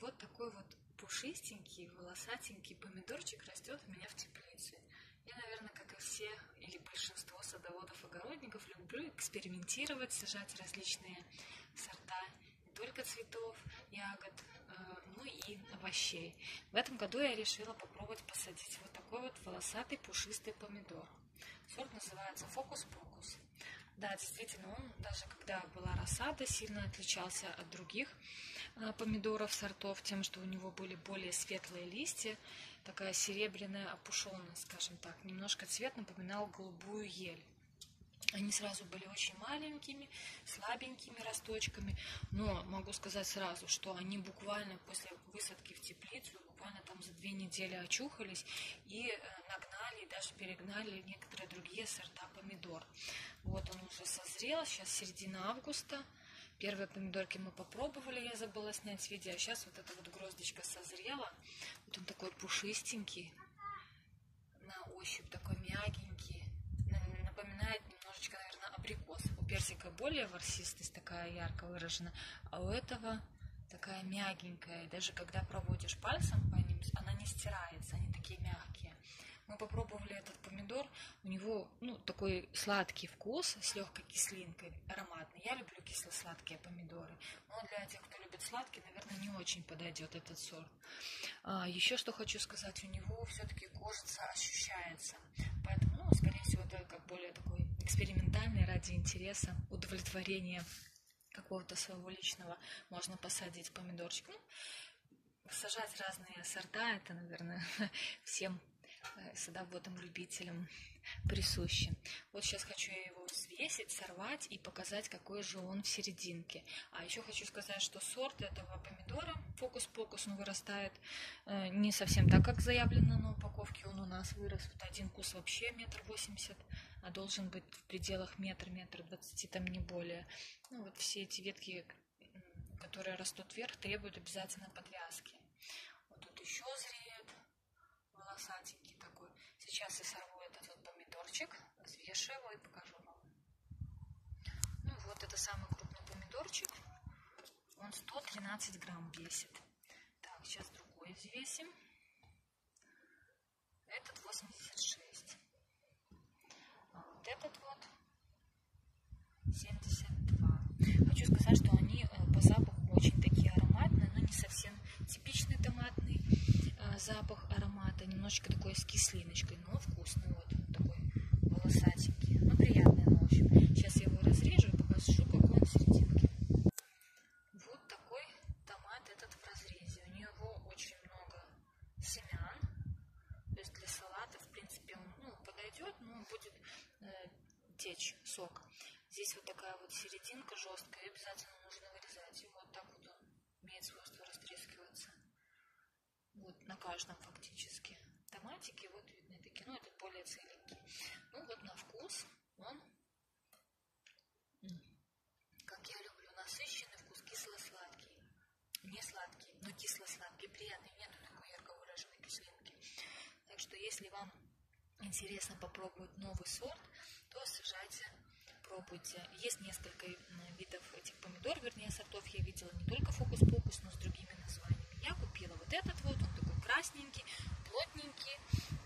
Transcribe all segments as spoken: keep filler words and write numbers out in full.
Вот такой вот пушистенький, волосатенький помидорчик растет у меня в теплице. Я, наверное, как и все или большинство садоводов-огородников, люблю экспериментировать, сажать различные сорта, не только цветов, ягод, ну и овощей. В этом году я решила попробовать посадить вот такой вот волосатый пушистый помидор. Сорт называется «Фокус-покус». Да, действительно, он даже когда была рассада, сильно отличался от других помидоров сортов тем, что у него были более светлые листья, такая серебряная, опушенная, скажем так. Немножко цвет напоминал голубую ель. Они сразу были очень маленькими, слабенькими росточками, но могу сказать сразу, что они буквально после высадки в теплицу, буквально там за две недели очухались и нагнали, даже перегнали некоторые другие сорта помидор. Вот он уже созрел, сейчас середина августа. Первые помидорки мы попробовали, я забыла снять видео, а сейчас вот эта вот гроздочка созрела. Вот он такой пушистенький, на ощупь такой мягенький, напоминает немножечко, наверное, абрикос. У персика более ворсистость такая ярко выражена, а у этого такая мягенькая. Даже когда проводишь пальцем по ним, она не стирается, они такие мягкие. Мы попробовали этот помидор, у него ну, такой сладкий вкус с легкой кислинкой, ароматный. Я люблю кисло-сладкие помидоры, но для тех, кто любит сладкий, наверное, не очень подойдет этот сорт. А, еще что хочу сказать, у него все-таки кожица ощущается, поэтому, ну, скорее всего, это как более такой экспериментальный ради интереса, удовлетворения какого-то своего личного можно посадить помидорчик. Ну, сажать разные сорта, это, наверное, всем садоводам-любителям присущи. Вот сейчас хочу я его взвесить, сорвать и показать, какой же он в серединке. А еще хочу сказать, что сорт этого помидора «Фокус-покус», он вырастает э, не совсем так, как заявлено на упаковке. Он у нас вырос, вот один кус вообще метр восемьдесят, а должен быть в пределах метр, метр двадцати, там не более. Ну вот все эти ветки, которые растут вверх, требуют обязательно подвязки. Вот тут еще зреет волосатенький такой. Сейчас я сорву этот вот помидорчик, взвешу его и покажу вам. Ну вот, это самый крупный помидорчик. Он сто тринадцать грамм весит. Так, сейчас другой взвесим. Этот восемьдесят шесть. А вот этот вот семьдесят два. Хочу сказать, что они по запаху очень такие ароматные, но не совсем типичный томатный запах аромата, немножечко такой с кислиночкой, но вкусный, вот такой волосатенький, но приятный на ощупь. Сейчас я его разрежу и покажу, какой он в серединке. Вот такой томат этот в разрезе, у него очень много семян, то есть для салата, в принципе, он ну, подойдет, но будет э, течь сок. Здесь вот такая вот серединка жесткая, обязательно нужно вырезать его, вот так вот он имеет свойство растрескиваться. Вот на каждом фактически томатики, вот видны такие, ну этот более целенький. Ну вот на вкус он, как я люблю, насыщенный вкус, кисло-сладкий. Не сладкий, но кисло-сладкий, приятный, нету такой ярко выраженной кислинки. Так что если вам интересно попробовать новый сорт, то сажайте, пробуйте. Есть несколько видов этих помидор, вернее сортов, я видела не только «Фокус-покус», но с другими названиями. Я купила вот этот вот, он такой красненький, плотненький,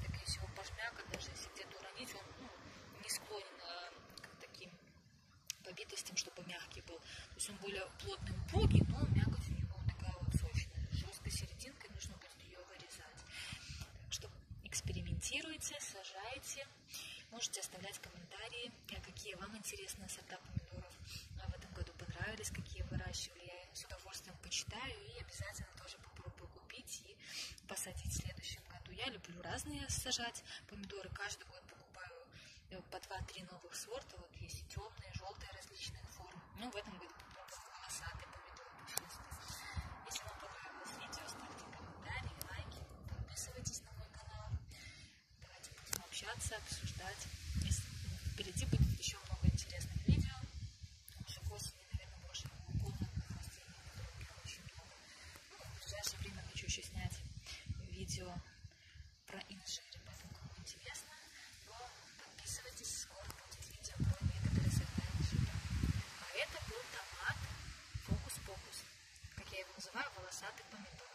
так если его пожмякать, даже если где-то уронить, он ну, не склонен а, к таким побитостям, чтобы мягкий был. То есть он более плотный, упругий, но мякоть у него такая вот сочная, жесткой серединкой, нужно будет ее вырезать. Так что экспериментируйте, сажайте, можете оставлять комментарии, какие вам интересные сорта помидоров в этом году понравились, какие выращивали. Я с удовольствием почитаю и обязательно тоже попробую купить и посадить в следующем году. Я люблю разные сажать помидоры. Каждый год покупаю по два-три новых сорта. Вот есть и темные, желтые, различные формы. Ну, в этом году попробую волосатый помидор. Если вам понравилось видео, ставьте комментарии, лайки, подписывайтесь на мой канал. Давайте будем общаться, обсуждать. Впереди будет еще много интересных видео. Уже к осени, наверное, больше угодно. В ближайшее время хочу еще снять видео про инжирь, поэтому кому интересно, то подписывайтесь, скоро будет видео про некоторые сорта инжира. А это был томат «Фокус-покус», как я его называю. два волосатых помидора.